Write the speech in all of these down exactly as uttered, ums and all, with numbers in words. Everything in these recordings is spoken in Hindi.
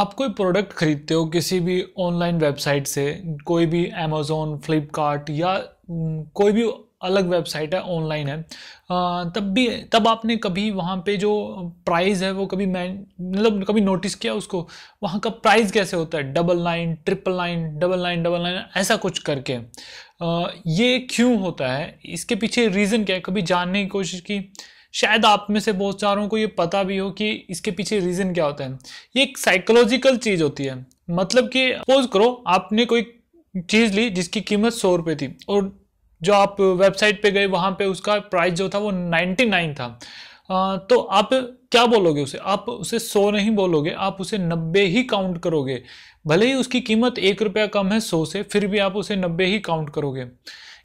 आप कोई प्रोडक्ट खरीदते हो किसी भी ऑनलाइन वेबसाइट से, कोई भी अमेज़ॉन, फ्लिपकार्ट या कोई भी अलग वेबसाइट है, ऑनलाइन है, तब भी तब आपने कभी वहाँ पे जो प्राइस है वो कभी मैं मतलब कभी नोटिस किया उसको? वहाँ का प्राइस कैसे होता है? Double nine triple nine double nine double nine ऐसा कुछ करके, ये क्यों होता है? इसके पीछे रीज़न क्या है? कभी जानने की कोशिश की? शायद आप में से बहुत सारों को ये पता भी हो कि इसके पीछे रीज़न क्या होता है। ये एक साइकोलॉजिकल चीज़ होती है। मतलब कि सपोज करो आपने कोई चीज़ ली जिसकी कीमत सौ रुपये थी और जो आप वेबसाइट पे गए वहाँ पे उसका प्राइस जो था वो नाइन्टी नाइन था, आ, तो आप क्या बोलोगे उसे? आप उसे सौ नहीं बोलोगे, आप उसे नब्बे ही काउंट करोगे। भले ही उसकी कीमत एक रुपया कम है सौ से, फिर भी आप उसे नब्बे ही काउंट करोगे।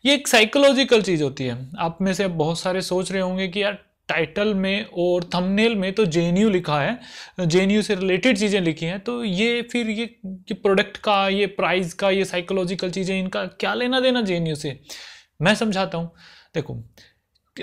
ये एक साइकोलॉजिकल चीज़ होती है। आप में से बहुत सारे सोच रहे होंगे कि यार टाइटल में और थंबनेल में तो जे एन यू लिखा है, जे एन यू से रिलेटेड चीज़ें लिखी हैं, तो ये फिर ये कि प्रोडक्ट का, ये प्राइस का, ये साइकोलॉजिकल चीज़ें, इनका क्या लेना देना जे एन यू से? मैं समझाता हूँ। देखो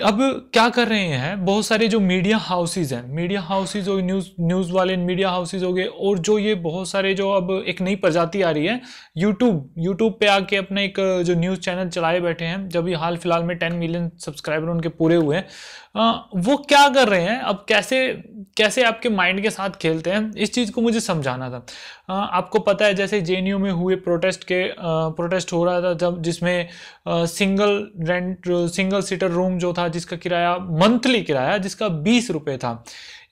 अब क्या कर रहे हैं बहुत सारे जो मीडिया हाउसेज हैं, मीडिया हाउसेज और न्यूज़ न्यूज़ वाले मीडिया हाउसेज हो गए, और जो ये बहुत सारे जो अब एक नई प्रजाति आ रही है यूट्यूब, यूट्यूब पे आके अपने एक जो न्यूज़ चैनल चलाए बैठे हैं, जब ये हाल फिलहाल में टेन मिलियन सब्सक्राइबर उनके पूरे हुए हैं, वो क्या कर रहे हैं अब, कैसे कैसे आपके माइंड के साथ खेलते हैं, इस चीज़ को मुझे समझाना था। आ, आपको पता है जैसे जे एन यू में हुए प्रोटेस्ट के आ, प्रोटेस्ट हो रहा था जब, जिसमें आ, single rent single seater room जो था जिसका किराया मंथली किराया जिसका बीस रुपये था,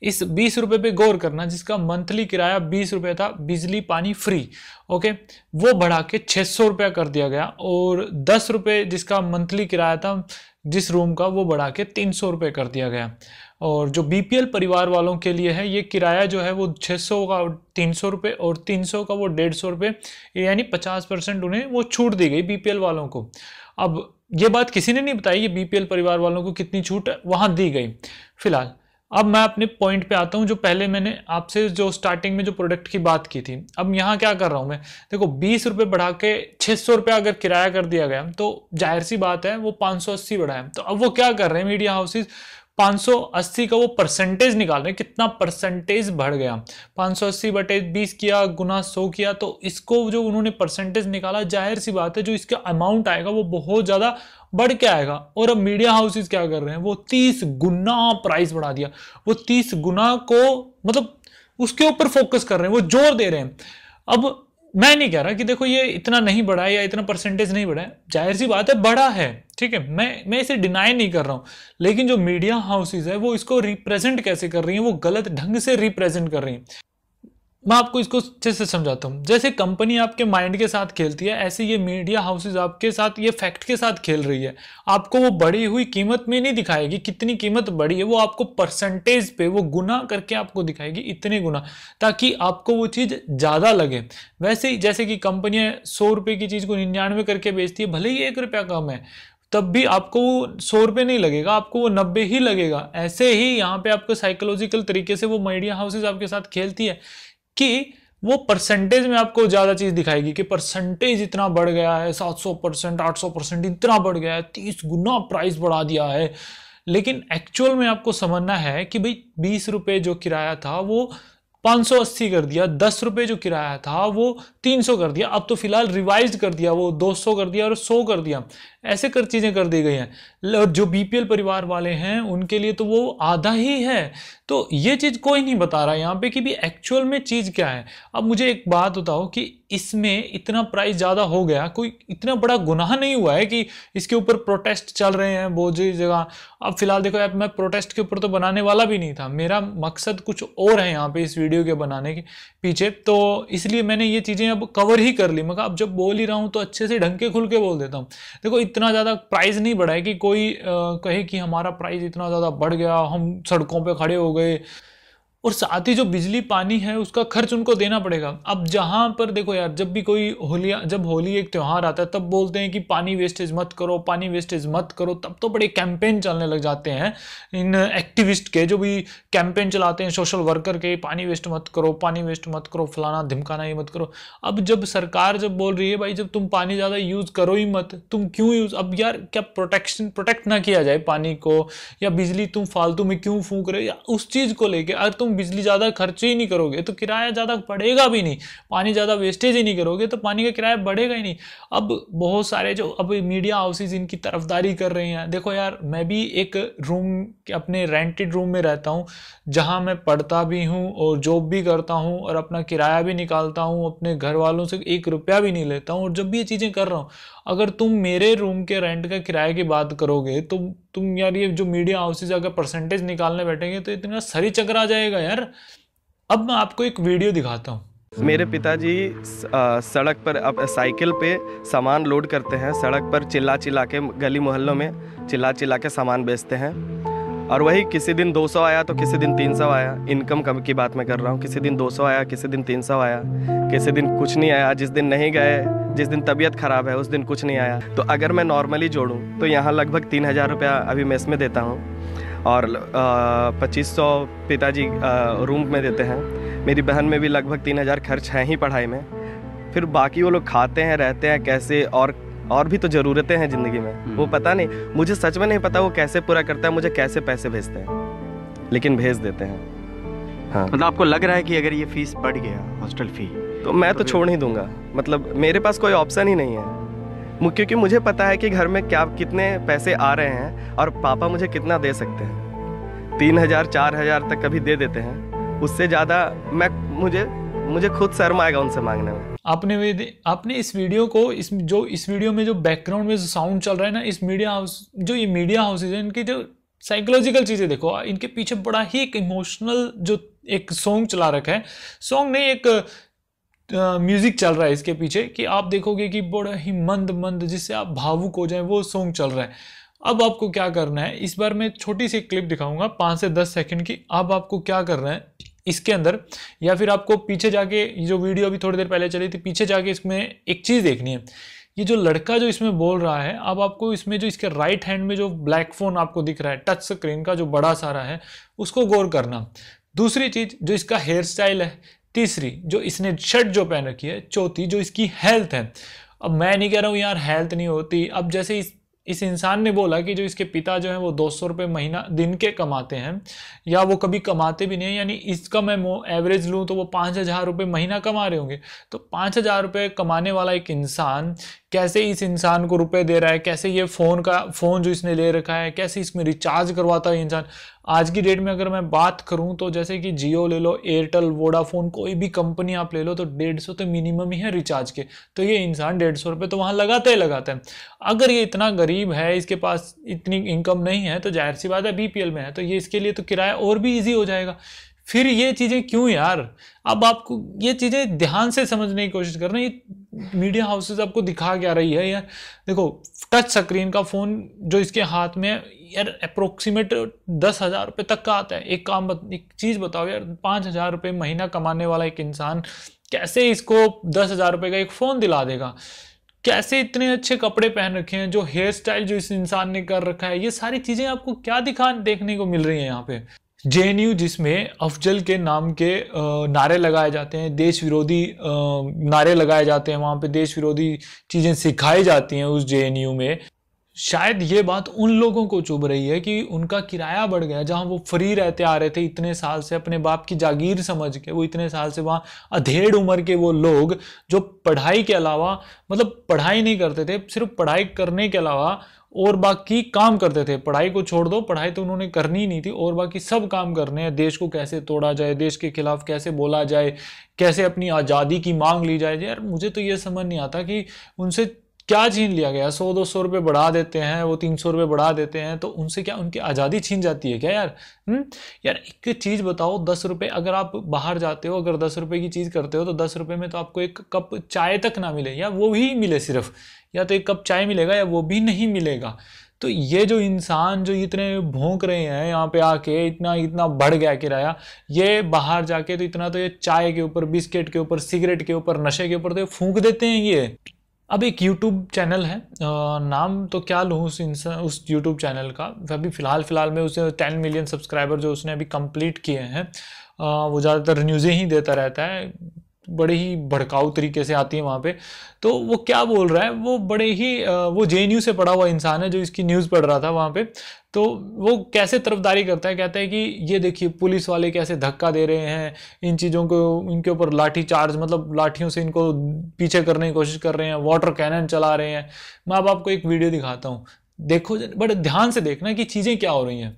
इस बीस रुपये पे गौर करना, जिसका मंथली किराया बीस रुपये था, बिजली पानी फ्री, ओके, वो बढ़ा के छः सौ रुपया कर दिया गया, और दस रुपये जिसका मंथली किराया था जिस रूम का वो बढ़ा के तीन सौ रुपये कर दिया गया। और जो बी पी एल परिवार वालों के लिए है ये किराया जो है वो छः सौ का तीन सौ रुपये और तीन सौ का वो डेढ़ सौ रुपये, यानी पचास परसेंट उन्हें वो छूट दी गई बी पी एल वालों को। अब ये बात किसी ने नहीं बताई ये बी पी एल परिवार वालों को कितनी छूट वहाँ दी गई। फिलहाल अब मैं अपने पॉइंट पे आता हूँ जो पहले मैंने आपसे जो स्टार्टिंग में जो प्रोडक्ट की बात की थी। अब यहाँ क्या कर रहा हूँ मैं, देखो बीस रुपये बढ़ा के छः सौ रुपया अगर किराया कर दिया गया तो जाहिर सी बात है वो पाँच सौ अस्सी बढ़ाए। तो अब वो क्या कर रहे हैं मीडिया हाउसेज, पाँच सौ अस्सी का वो परसेंटेज निकाल रहे हैं, कितना परसेंटेज बढ़ गया, पाँच सौ अस्सी बटे बीस किया गुना सौ किया, तो इसको जो उन्होंने परसेंटेज निकाला, जाहिर सी बात है जो इसका अमाउंट आएगा वो बहुत ज़्यादा बढ़ के आएगा। और अब मीडिया हाउसेज क्या कर रहे हैं, वो तीस गुना प्राइस बढ़ा दिया, वो तीस गुना को मतलब उसके ऊपर फोकस कर रहे हैं, वो जोर दे रहे हैं। अब मैं नहीं कह रहा कि देखो ये इतना नहीं बढ़ा है या इतना परसेंटेज नहीं बढ़ा है, जाहिर सी बात है बढ़ा है, ठीक है, मैं मैं इसे डिनाई नहीं कर रहा हूँ, लेकिन जो मीडिया हाउसेज है वो इसको रिप्रेजेंट कैसे कर रही हैं, वो गलत ढंग से रिप्रेजेंट कर रही हैं। मैं आपको इसको अच्छे से समझाता हूँ। जैसे कंपनी आपके माइंड के साथ खेलती है, ऐसे ये मीडिया हाउसेज आपके साथ, ये फैक्ट के साथ खेल रही है। आपको वो बढ़ी हुई कीमत में नहीं दिखाएगी कितनी कीमत बढ़ी है, वो आपको परसेंटेज पे वो गुना करके आपको दिखाएगी, इतने गुना, ताकि आपको वो चीज़ ज़्यादा लगे। वैसे ही जैसे कि कंपनियाँ सौ रुपये की चीज़ को निन्यानवे करके बेचती है, भले ही एक रुपया कम है, तब भी आपको वो सौ रुपये नहीं लगेगा, आपको वो नब्बे ही लगेगा। ऐसे ही यहाँ पर आपको साइकोलॉजिकल तरीके से वो मीडिया हाउसेज आपके साथ खेलती है कि वो परसेंटेज में आपको ज़्यादा चीज़ दिखाएगी कि परसेंटेज इतना बढ़ गया है, सात सौ परसेंट आठ सौ परसेंट इतना बढ़ गया है, तीस गुना प्राइस बढ़ा दिया है। लेकिन एक्चुअल में आपको समझना है कि भाई बीस रुपये जो किराया था वो पाँच सौ अस्सी कर दिया, दस रुपये जो किराया था वो तीन सौ कर दिया, अब तो फिलहाल रिवाइज कर दिया, वो दो सौ कर दिया और सौ कर दिया, ऐसे कर चीज़ें कर दी गई हैं। और जो बी पी एल परिवार वाले हैं उनके लिए तो वो आधा ही है। तो ये चीज़ कोई नहीं बता रहा यहाँ पे कि भी एक्चुअल में चीज़ क्या है। अब मुझे एक बात बताओ कि इसमें इतना प्राइस ज़्यादा हो गया, कोई इतना बड़ा गुनाह नहीं हुआ है कि इसके ऊपर प्रोटेस्ट चल रहे हैं बहुत सी जगह। अब फिलहाल देखो यार, मैं प्रोटेस्ट के ऊपर तो बनाने वाला भी नहीं था, मेरा मकसद कुछ और है यहाँ पे इस वीडियो के बनाने के पीछे, तो इसलिए मैंने ये चीज़ें अब कवर ही कर ली। मैं कहा अब जब बोल ही रहा हूँ तो अच्छे से ढंग के खुल के बोल देता हूँ। देखो इतना ज़्यादा प्राइस नहीं बढ़ा है कि कोई आ, कहे कि हमारा प्राइस इतना ज़्यादा बढ़ गया, हम सड़कों पर खड़े हो गए, और साथ ही जो बिजली पानी है उसका खर्च उनको देना पड़ेगा। अब जहाँ पर देखो यार, जब भी कोई होली जब होली एक त्यौहार आता है तब बोलते हैं कि पानी वेस्टेज मत करो, पानी वेस्टेज मत करो, तब तो बड़े कैंपेन चलने लग जाते हैं इन एक्टिविस्ट के, जो भी कैंपेन चलाते हैं सोशल वर्कर के, पानी वेस्ट मत करो, पानी वेस्ट मत करो, फलाना धिमकाना ये मत करो। अब जब सरकार जब बोल रही है भाई जब तुम पानी ज़्यादा यूज़ करो ही मत, तुम क्यों यूज़, अब यार क्या प्रोटेक्शन प्रोटेक्ट ना किया जाए पानी को, या बिजली तुम फालतू में क्यों फूंक रहे हो, या उस चीज़ को लेकर अगर तुम तुम बिजली ज़्यादा खर्च ही नहीं करोगे तो किराया ज़्यादा बढ़ेगा भी नहीं, पानी ज़्यादा वेस्टेज ही नहीं करोगे तो पानी का किराया बढ़ेगा ही नहीं। अब बहुत सारे जो अब मीडिया हाउसेज इनकी तरफदारी कर रहे हैं। देखो यार, मैं भी एक रूम अपने रेंटेड रूम में रहता हूँ जहाँ मैं पढ़ता भी हूँ और जॉब भी करता हूँ और अपना किराया भी निकालता हूँ, अपने घर वालों से एक रुपया भी नहीं लेता हूँ और जब भी ये चीज़ें कर रहा हूँ। अगर तुम मेरे रूम के रेंट का किराए की बात करोगे तो तुम यार ये जो मीडिया हाउसेज अगर परसेंटेज निकालने बैठेंगे तो इतना सरी चक्कर आ जाएगा यार। अब मैं आपको एक वीडियो दिखाता हूँ। मेरे पिताजी सड़क पर अब साइकिल पे सामान लोड करते हैं, सड़क पर चिल्ला चिल्ला के गली मोहल्लों में चिल्ला चिल्ला के सामान बेचते हैं और वही किसी दिन दो सौ आया तो किसी दिन तीन सौ आया। इनकम कम की बात मैं कर रहा हूँ, किसी दिन दो सौ आया, किसी दिन तीन सौ आया, किसी दिन कुछ नहीं आया। जिस दिन नहीं गए, जिस दिन तबीयत ख़राब है उस दिन कुछ नहीं आया। तो अगर मैं नॉर्मली जोड़ूं तो यहाँ लगभग तीन हज़ार रुपया अभी मेस में देता हूँ और पच्चीस सौ पिताजी रूम में देते हैं। मेरी बहन में भी लगभग तीन हज़ार खर्च हैं ही पढ़ाई में, फिर बाकी वो लोग खाते हैं रहते हैं कैसे, और और भी तो ज़रूरतें हैं ज़िंदगी में। वो पता नहीं, मुझे सच में नहीं पता वो कैसे पूरा करता है, मुझे कैसे पैसे भेजते हैं, लेकिन भेज देते हैं। हाँ, मतलब आपको लग रहा है कि अगर ये फीस बढ़ गया हॉस्टल फी तो मैं तो, तो छोड़ ही दूंगा। मतलब मेरे पास कोई ऑप्शन ही नहीं है, क्योंकि मुझे पता है कि घर में क्या कितने पैसे आ रहे हैं और पापा मुझे कितना दे सकते हैं। तीन हज़ार चार हज़ार तक कभी दे देते हैं, उससे ज़्यादा मैं मुझे मुझे खुद शर्म आएगा उनसे मांगने में। आपने वे आपने इस वीडियो को इस जो इस वीडियो में जो बैकग्राउंड में जो साउंड चल रहा है ना, इस मीडिया हाउस जो ये मीडिया हाउसेज हैं इनकी जो साइकोलॉजिकल चीज़ें देखो। इनके पीछे बड़ा ही एक इमोशनल जो एक सॉन्ग चला रखा है, सॉन्ग नहीं एक म्यूज़िक चल रहा है इसके पीछे कि आप देखोगे कि बड़ा ही मंद मंद जिससे आप भावुक हो जाएं, वो सॉन्ग चल रहा है। अब आपको क्या करना है, इस बार मैं छोटी सी क्लिप दिखाऊंगा पाँच से दस सेकेंड की। अब आपको क्या करना है इसके अंदर, या फिर आपको पीछे जाके जो वीडियो अभी थोड़ी देर पहले चली थी पीछे जाके इसमें एक चीज़ देखनी है। ये जो लड़का जो इसमें बोल रहा है, अब आपको इसमें जो इसके राइट हैंड में जो ब्लैक फ़ोन आपको दिख रहा है टच स्क्रीन का जो बड़ा सारा है, उसको गौर करना। दूसरी चीज़ जो इसका हेयर स्टाइल है, तीसरी जो इसने शर्ट जो पहन रखी है, चौथी जो इसकी हेल्थ है। अब मैं नहीं कह रहा हूँ यार हेल्थ नहीं होती। अब जैसे इस इस इंसान ने बोला कि जो इसके पिता जो हैं वो दो सौ रुपये महीना दिन के कमाते हैं या वो कभी कमाते भी नहीं, यानी इसका मैं एवरेज लूँ तो वो पाँच हज़ार रुपये महीना कमा रहे होंगे। तो पाँच हज़ार रुपये कमाने वाला एक इंसान कैसे इस इंसान को रुपए दे रहा है, कैसे ये फ़ोन का फ़ोन जो इसने ले रखा है, कैसे इसमें रिचार्ज करवाता है इंसान। आज की डेट में अगर मैं बात करूं तो जैसे कि जियो ले लो, एयरटेल, वोडाफोन, कोई भी कंपनी आप ले लो तो डेढ़ सौ तो मिनिमम ही है रिचार्ज के। तो ये इंसान डेढ़ सौ रुपये तो वहाँ लगाते ही लगाते हैं। अगर ये इतना गरीब है, इसके पास इतनी इनकम नहीं है, तो जाहिर सी बात है बी पी एल में है तो ये इसके लिए तो किराया और भी ईजी हो जाएगा। फिर ये चीज़ें क्यों यार। अब आपको ये चीज़ें ध्यान से समझने की कोशिश करना। ये मीडिया हाउसेज आपको दिखा क्या रही है यार। देखो टच स्क्रीन का फ़ोन जो इसके हाथ में यार अप्रोक्सीमेट दस हज़ार रुपये तक का आता है। एक काम बत, एक चीज़ बताओ यार, पाँच हज़ार रुपये महीना कमाने वाला एक इंसान कैसे इसको दस हज़ार रुपये का एक फ़ोन दिला देगा, कैसे इतने अच्छे कपड़े पहन रखे हैं, जो हेयर स्टाइल जो इस इंसान ने कर रखा है। ये सारी चीज़ें आपको क्या दिखा देखने को मिल रही हैं यहाँ पे। जे एन यू जिसमें अफजल के नाम के नारे लगाए जाते हैं, देश विरोधी नारे लगाए जाते हैं, वहाँ पे देश विरोधी चीज़ें सिखाई जाती हैं उस जे एन यू में। शायद ये बात उन लोगों को चुभ रही है कि उनका किराया बढ़ गया, जहाँ वो फ्री रहते आ रहे थे इतने साल से, अपने बाप की जागीर समझ के वो इतने साल से वहाँ अधेड़ उम्र के वो लोग जो पढ़ाई के अलावा मतलब पढ़ाई नहीं करते थे, सिर्फ पढ़ाई करने के अलावा और बाकी काम करते थे। पढ़ाई को छोड़ दो, पढ़ाई तो उन्होंने करनी ही नहीं थी और बाकी सब काम करने हैं। देश को कैसे तोड़ा जाए, देश के खिलाफ कैसे बोला जाए, कैसे अपनी आज़ादी की मांग ली जाए। यार मुझे तो ये समझ नहीं आता कि उनसे क्या छीन लिया गया। सौ दो सौ रुपये बढ़ा देते हैं, वो तीन सौ रुपये बढ़ा देते हैं, तो उनसे क्या उनकी आज़ादी छीन जाती है क्या यार। हम्म यार एक चीज़ बताओ, दस रुपये अगर आप बाहर जाते हो, अगर दस रुपये की चीज़ करते हो तो दस रुपये में तो आपको एक कप चाय तक ना मिले या वो भी मिले सिर्फ, या तो एक कप चाय मिलेगा या वो भी नहीं मिलेगा। तो ये जो इंसान जो इतने भोंक रहे हैं यहाँ पे आके, इतना इतना बढ़ गया किराया, ये बाहर जाके तो इतना तो ये चाय के ऊपर, बिस्किट के ऊपर, सिगरेट के ऊपर, नशे के ऊपर तो फूंक देते हैं ये। अब एक यूट्यूब चैनल है, आ, नाम तो क्या लूँ उस इंसान उस यूट्यूब चैनल का। अभी फ़िलहाल फ़िलहाल में उसे टेन मिलियन सब्सक्राइबर जो उसने अभी कंप्लीट किए हैं, आ, वो ज़्यादातर न्यूज़ें ही देता रहता है। बड़े ही भड़काऊ तरीके से आती है वहाँ पे। तो वो क्या बोल रहा है, वो बड़े ही वो जे एन यू से पढ़ा हुआ इंसान है जो इसकी न्यूज़ पढ़ रहा था वहाँ पे। तो वो कैसे तरफदारी करता है, कहता है कि ये देखिए पुलिस वाले कैसे धक्का दे रहे हैं इन चीज़ों को, इनके ऊपर लाठी चार्ज मतलब लाठियों से इनको पीछे करने की कोशिश कर रहे हैं, वाटर कैनन चला रहे हैं। मैं अब आपको एक वीडियो दिखाता हूँ, देखो बड़े ध्यान से देखना कि चीज़ें क्या हो रही हैं।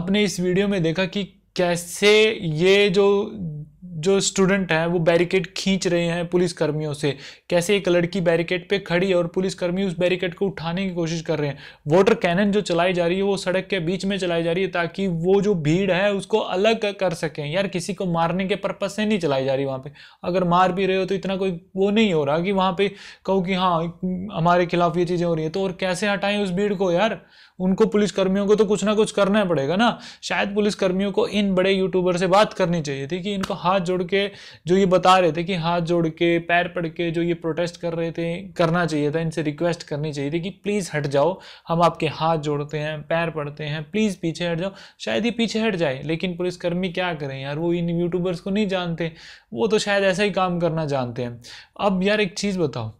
आपने इस वीडियो में देखा कि कैसे ये जो जो स्टूडेंट हैं वो बैरिकेड खींच रहे हैं पुलिस कर्मियों से, कैसे एक लड़की बैरिकेड पे खड़ी है और पुलिस कर्मी उस बैरिकेड को उठाने की कोशिश कर रहे हैं। वाटर कैनन जो चलाई जा रही है वो सड़क के बीच में चलाई जा रही है ताकि वो जो भीड़ है उसको अलग कर सकें। यार किसी को मारने के पर्पज से नहीं चलाई जा रही वहाँ पे, अगर मार भी रहे हो तो इतना कोई वो नहीं हो रहा कि वहाँ पे कहो कि हाँ हमारे खिलाफ ये चीज़ें हो रही है। तो और कैसे हटाएं उस भीड़ को यार, उनको पुलिस कर्मियों को तो कुछ ना कुछ करना पड़ेगा ना। शायद पुलिस कर्मियों को इन बड़े यूट्यूबर से बात करनी चाहिए थी कि इनको हाथ जोड़ के, जो ये बता रहे थे कि हाथ जोड़ के पैर पड़ के जो ये प्रोटेस्ट कर रहे थे, करना चाहिए था, इनसे रिक्वेस्ट करनी चाहिए थी कि प्लीज़ हट जाओ, हम आपके हाथ जोड़ते हैं पैर पड़ते हैं, प्लीज़ पीछे हट जाओ। शायद ये पीछे हट जाए, लेकिन पुलिसकर्मी क्या करें यार, वो इन यूट्यूबर्स को नहीं जानते, वो तो शायद ऐसा ही काम करना जानते हैं। अब यार एक चीज़ बताओ,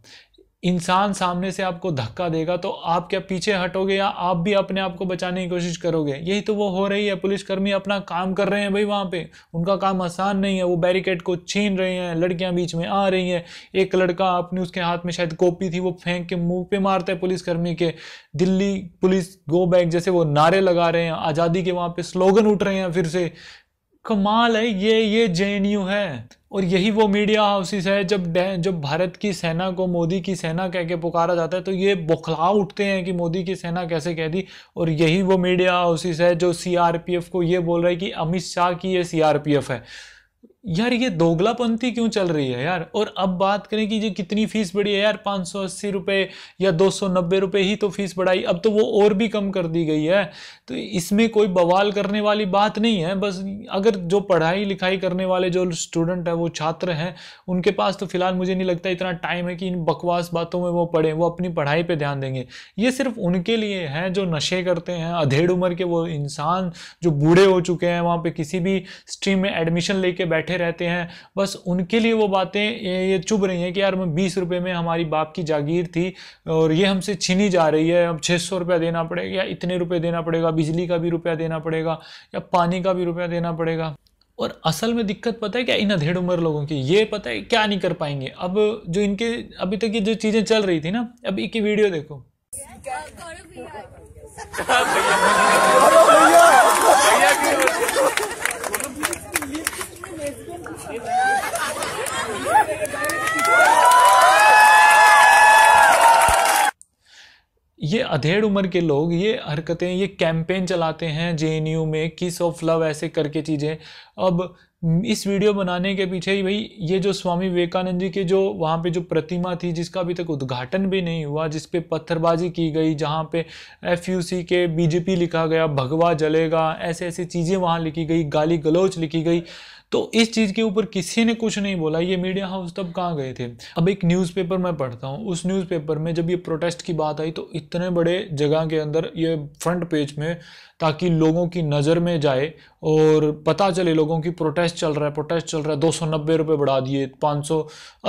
इंसान सामने से आपको धक्का देगा तो आप क्या पीछे हटोगे या आप भी अपने आप को बचाने की कोशिश करोगे? यही तो वो हो रही है। पुलिसकर्मी अपना काम कर रहे हैं भाई, वहाँ पे उनका काम आसान नहीं है, वो बैरिकेड को छीन रहे हैं, लड़कियाँ बीच में आ रही हैं, एक लड़का अपने उसके हाथ में शायद कॉपी थी वो फेंक के मुँह पे मारता है पुलिसकर्मी के, दिल्ली पुलिस गो बैक जैसे वो नारे लगा रहे हैं, आज़ादी के वहाँ पर स्लोगन उठ रहे हैं फिर से। कमाल है ये ये जे एन यू है और यही वो मीडिया हाउसेस है। जब जब भारत की सेना को मोदी की सेना कह के पुकारा जाता है तो ये बौखला उठते हैं कि मोदी की सेना कैसे कह दी। और यही वो मीडिया हाउसेस है जो सी आर पी एफ को ये बोल रहा है कि अमित शाह की ये सी आर पी एफ है। यार ये दोगलापंथी क्यों चल रही है यार। और अब बात करें कि ये कितनी फीस बढ़ी है यार, पाँच सौ अस्सी रुपये या दो सौ नब्बे रुपये ही तो फीस बढ़ाई, अब तो वो और भी कम कर दी गई है। तो इसमें कोई बवाल करने वाली बात नहीं है, बस अगर जो पढ़ाई लिखाई करने वाले जो स्टूडेंट हैं वो छात्र हैं उनके पास तो फिलहाल मुझे नहीं लगता इतना टाइम है कि इन बकवास बातों में वो पढ़ें, वो अपनी पढ़ाई पर ध्यान देंगे। ये सिर्फ उनके लिए हैं जो नशे करते हैं, अधेड़ उम्र के वो इंसान जो बूढ़े हो चुके हैं वहाँ पर किसी भी स्ट्रीम में एडमिशन लेके बैठे रहते हैं, बस उनके लिए वो बातें ये चुभ रही हैं कि यार मैं बीस रुपए में हमारी बाप की जागीर थी और ये हमसे छीनी जा रही है, अब छः सौ रुपया देना पड़ेगा या इतने रुपए देना पड़ेगा, बिजली का भी रुपया देना पड़ेगा या पानी का भी रुपया देना पड़ेगा। और असल में दिक्कत पता है क्या, इन अधेड़ उम्र लोगों की, ये पता है क्या नहीं कर पाएंगे। अब जो इनके अभी तक की जो चीजें चल रही थी ना, अब एक वीडियो देखो। ये अधेड़ उम्र के लोग ये हरकतें, ये कैंपेन चलाते हैं जेएनयू में, किस ऑफ लव ऐसे करके चीज़ें। अब इस वीडियो बनाने के पीछे ही भाई ये जो स्वामी विवेकानंद जी के जो वहाँ पे जो प्रतिमा थी जिसका अभी तक उद्घाटन भी नहीं हुआ, जिस पे पत्थरबाजी की गई, जहाँ पे एफयूसी के बीजेपी लिखा गया, भगवा जलेगा, ऐसे ऐसी चीज़ें वहाँ लिखी गई, गाली गलौच लिखी गई, तो इस चीज़ के ऊपर किसी ने कुछ नहीं बोला। ये मीडिया हाउस तब कहाँ गए थे। अब एक न्यूज़पेपर मैं पढ़ता हूँ, उस न्यूज़पेपर में जब ये प्रोटेस्ट की बात आई तो इतने बड़े जगह के अंदर ये फ्रंट पेज में, ताकि लोगों की नज़र में जाए और पता चले लोगों की प्रोटेस्ट चल रहा है, प्रोटेस्ट चल रहा है, दो सौ नब्बे रुपये बढ़ा दिए, पाँच सौ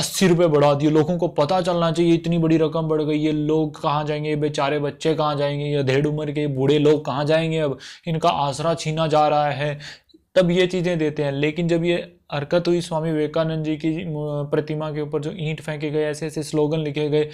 अस्सी रुपये बढ़ा दिए, लोगों को पता चलना चाहिए इतनी बड़ी रकम बढ़ गई है, लोग कहाँ जाएंगे, ये बेचारे बच्चे कहाँ जाएंगे, ये अधेड़ उम्र के बूढ़े लोग कहाँ जाएंगे, अब इनका आसरा छीना जा रहा है, तब ये चीज़ें देते हैं। लेकिन जब ये हरकत हुई स्वामी विवेकानंद जी की प्रतिमा के ऊपर जो ईंट फेंके गए, ऐसे ऐसे स्लोगन लिखे गए,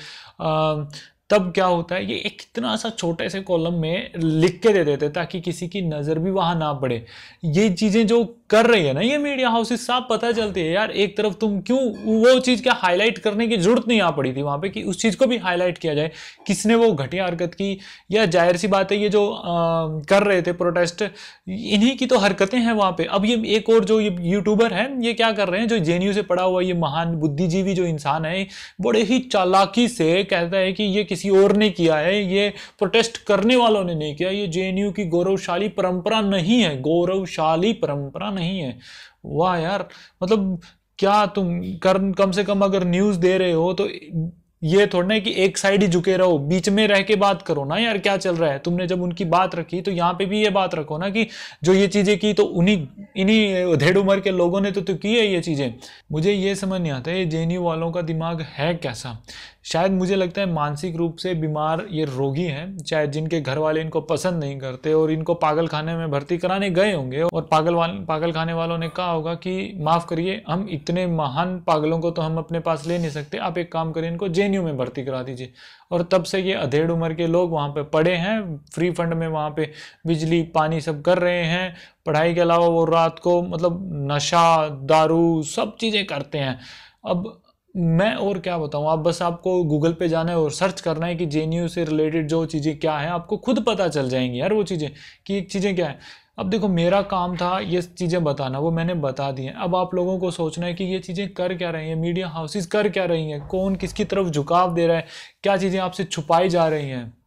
तब क्या होता है, ये एक इतना सा छोटे से कॉलम में लिख के दे देते ताकि किसी की नज़र भी वहाँ ना पड़े। ये चीज़ें जो कर रही है ना ये मीडिया हाउसेस, साफ पता चलती है यार, एक तरफ तुम क्यों वो चीज़ क्या हाईलाइट करने की जरूरत नहीं आ पड़ी थी वहाँ पे कि उस चीज़ को भी हाईलाइट किया जाए, किसने वो घटिया हरकत की। या जाहिर सी बात है ये जो आ, कर रहे थे प्रोटेस्ट, इन्हीं की तो हरकतें हैं वहाँ पे। अब ये एक और जो ये यूट्यूबर है, ये क्या कर रहे हैं, जो जेएनयू से पढ़ा हुआ ये महान बुद्धिजीवी जो इंसान है, बड़े ही चालाकी से कहता है कि ये किसी और ने किया है, ये प्रोटेस्ट करने वालों ने नहीं किया, ये जेएनयू की गौरवशाली परंपरा नहीं है, गौरवशाली परंपरा नहीं है। वाह यार, मतलब क्या तुम कर, कम से कम अगर न्यूज दे रहे हो तो ये थोड़ा है कि एक साइड ही झुके रहो, बीच में रह के बात करो ना यार, क्या चल रहा है। तुमने जब उनकी बात रखी तो यहाँ पे भी ये बात रखो ना कि जो ये चीजें की तो उन्हीं इन्हीं अधेड़ उम्र के लोगों ने तो, तो की है ये चीजें। मुझे ये समझ नहीं आता ये जेएनयू वालों का दिमाग है कैसा। शायद मुझे लगता है मानसिक रूप से बीमार ये रोगी हैं, शायद जिनके घर वाले इनको पसंद नहीं करते और इनको पागल खाने में भर्ती कराने गए होंगे और पागल पागल खाने वालों ने कहा होगा कि माफ़ करिए, हम इतने महान पागलों को तो हम अपने पास ले नहीं सकते, आप एक काम करिए इनको जेएनयू में भर्ती करा दीजिए। और तब से ये अधेड़ उम्र के लोग वहाँ पे पड़े हैं, फ्री फंड में वहाँ पे बिजली पानी सब कर रहे हैं, पढ़ाई के अलावा वो रात को मतलब नशा दारू सब चीज़ें करते हैं। अब मैं और क्या बताऊं, आप बस आपको गूगल पे जाना है और सर्च करना है कि जेएनयू से रिलेटेड जो चीज़ें क्या है, आपको खुद पता चल जाएंगी यार वो चीज़ें कि चीज़ें क्या है। अब देखो मेरा काम था ये चीज़ें बताना, वो मैंने बता दी हैं। अब आप लोगों को सोचना है कि ये चीज़ें कर क्या रही हैं, मीडिया हाउसेस कर क्या रही हैं, कौन किसकी तरफ झुकाव दे रहा है, क्या चीज़ें आपसे छुपाई जा रही हैं।